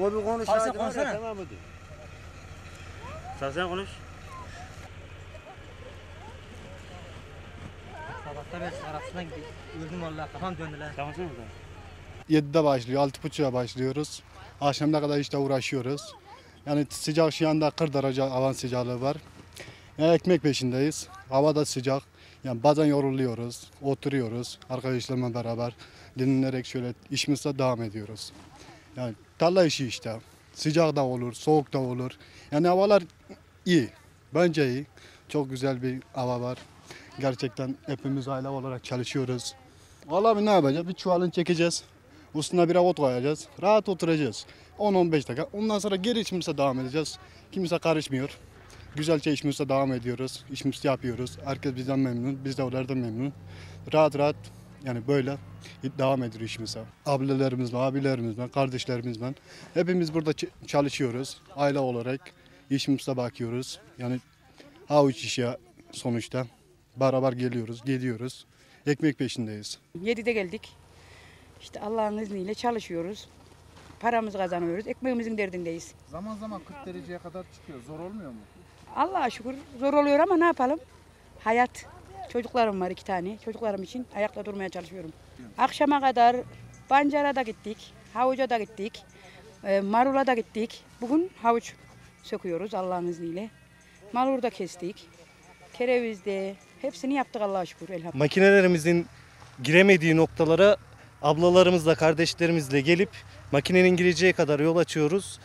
O bir konuş. Sen konuşsana. Tamam mıdır? Sen konuş. Sabahta ben arasından yürüdüm vallahi kafam döndüler. Çalışıyor musun? 7'de başlıyor, 6.30'a başlıyoruz. Akşamda kadar işte uğraşıyoruz. Yani sıcak şu anda 40 derece havan sıcaklığı var. Yani ekmek peşindeyiz. Hava da sıcak. Yani bazen yoruluyoruz, oturuyoruz arkadaşlarımla beraber. Dinlenerek şöyle işimize devam ediyoruz. Yani tarla işi işte. Sıcak da olur, soğuk da olur. Yani havalar iyi. Bence iyi. Çok güzel bir hava var. Gerçekten hepimiz aile olarak çalışıyoruz. Vallahi ne yapacağız? Bir çuvalını çekeceğiz. Üstüne bir avut koyacağız. Rahat oturacağız. 10-15 dakika. Ondan sonra geri işimize devam edeceğiz. Kimse karışmıyor. Güzelce işimize devam ediyoruz. İşimizi yapıyoruz. Herkes bizden memnun. Biz de onlardan memnun. Rahat rahat yani böyle devam ediyor işimize. Abilerimizle, abilerimizle, kardeşlerimizle. Hepimiz burada çalışıyoruz. Aile olarak işimize bakıyoruz. Yani havuç işi sonuçta. Beraber geliyoruz, gidiyoruz. Ekmek peşindeyiz. 7'de geldik. İşte Allah'ın izniyle çalışıyoruz. Paramızı kazanıyoruz. Ekmeğimizin derdindeyiz. Zaman zaman 40 dereceye kadar çıkıyor. Zor olmuyor mu? Allah'a şükür zor oluyor ama ne yapalım? Hayat. Çocuklarım var 2 tane. Çocuklarım için ayakta durmaya çalışıyorum. Akşama kadar Bancara'da gittik. Havuca'da gittik. Marula'da gittik. Bugün havuç söküyoruz Allah'ın izniyle. Marul'da kestik. Kereviz'de hepsini yaptık Allah'a şükür elhamdülillah. Makinelerimizin giremediği noktalara ablalarımızla, kardeşlerimizle gelip makinenin gireceği kadar yol açıyoruz.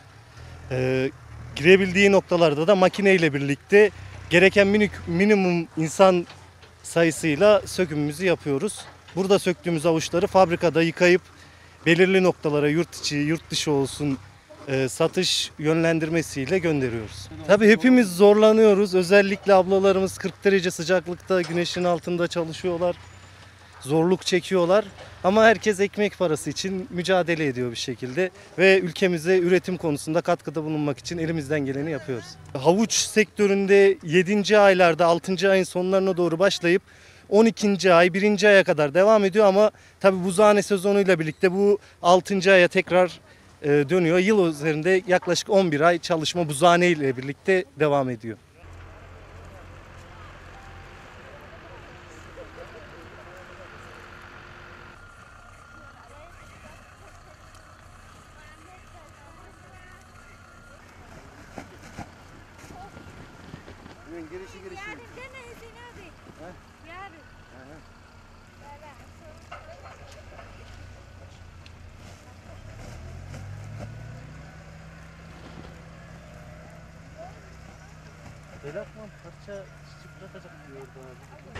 Girebildiği noktalarda da makineyle birlikte gereken minimum insan sayısıyla sökümümüzü yapıyoruz. Burada söktüğümüz avuçları fabrikada yıkayıp belirli noktalara yurt içi, yurt dışı olsun satış yönlendirmesiyle gönderiyoruz. Tabii hepimiz zorlanıyoruz. Özellikle ablalarımız 40 derece sıcaklıkta güneşin altında çalışıyorlar. Zorluk çekiyorlar ama herkes ekmek parası için mücadele ediyor bir şekilde ve ülkemize üretim konusunda katkıda bulunmak için elimizden geleni yapıyoruz. Havuç sektöründe 7. aylarda 6. ayın sonlarına doğru başlayıp 12. ay 1. aya kadar devam ediyor ama tabi buzhane sezonuyla birlikte bu 6. aya tekrar dönüyor. Yıl üzerinde yaklaşık 11 ay çalışma buzhane ile birlikte devam ediyor. Girişi. Yarın deme Hüseyin abi. He? Yarın. He. Belakman parça çiçek bırakacak diyordu abi.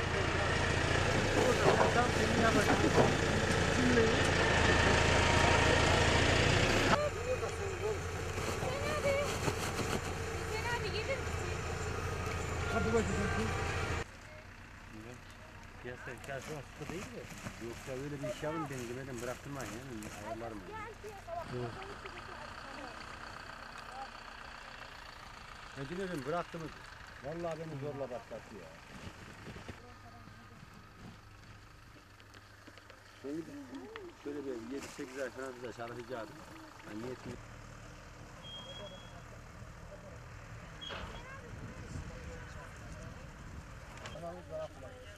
Orada tam seni yapacak. Hadi bakayım. Ya sen karşıma sıkı değil mi? Yoksa öyle bir iş yapın beni demeden bıraktırmayın yani. Ayarlarım yani. Ne dilerim bıraktınız. Vallahi beni zorla başlattı ya. Şöyle bir 7-8 ay falan bize şarkıcı adım. Ben niyetim. Gracias.